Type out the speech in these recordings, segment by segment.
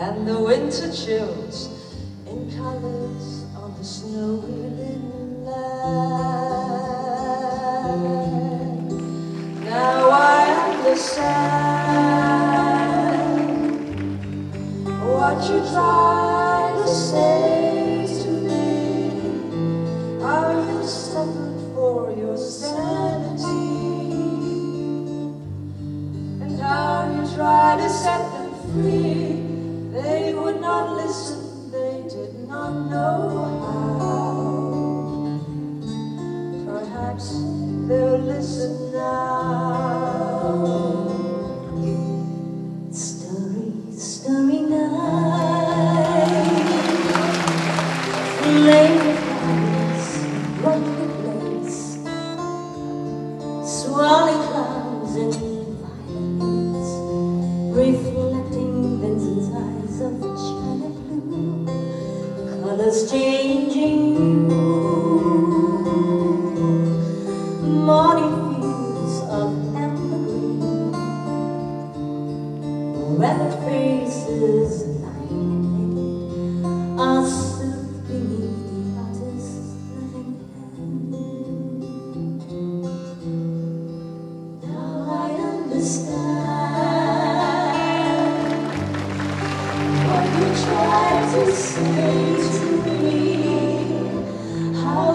and the winter chills in colors on the snowy land. Now I understand what you try to say to me, how you suffered for your sanity, and how you try to set them free. They would not listen, they did not know how. Perhaps they'll listen now. Starry, starry night, lady flowers, lovely place, swirling clouds and violets, reflecting Vincent's eyes of china blue, colors changing you, morning fields of amber green, red faces lying are soothed beneath the artist's loving hand. Now I understand tried to say to me how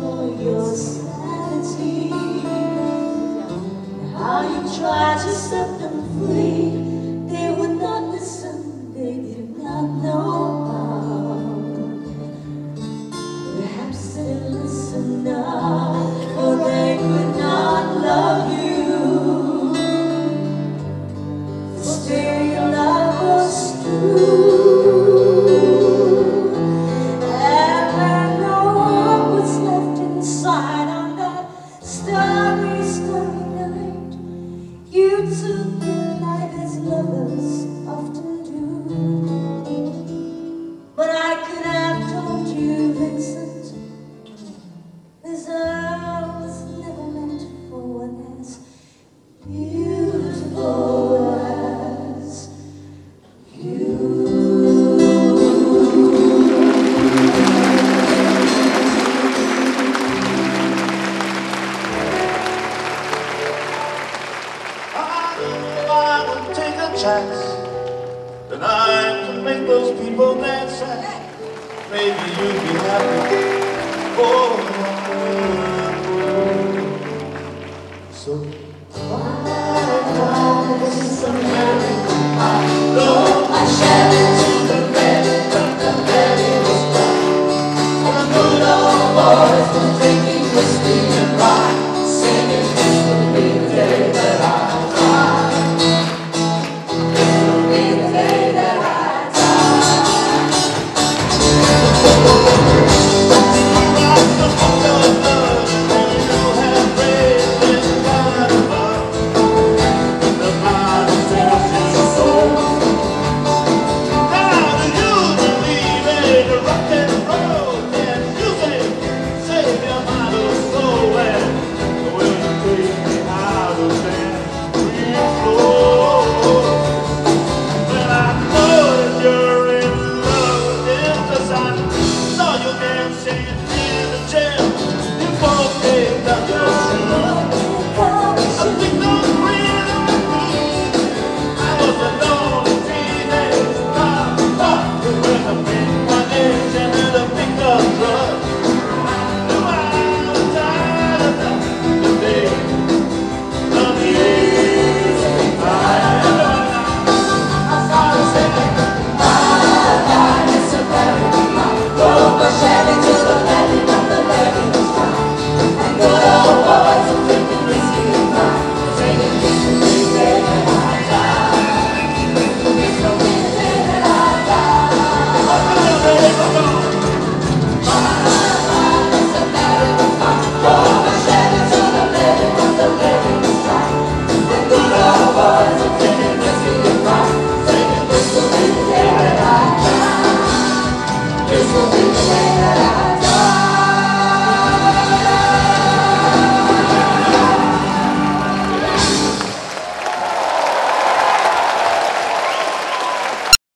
for your sanity, how you tried to set them free. They would not listen, they did not know how. Perhaps they listen now, for they could not love you. Still your love was and I know what was left inside on that starry, starry night. You took the light as lovers often do, but I could have told you, Vincent, this hour was never meant for one as beautiful. Then I could make those people dance, and maybe you'd be happy. Oh.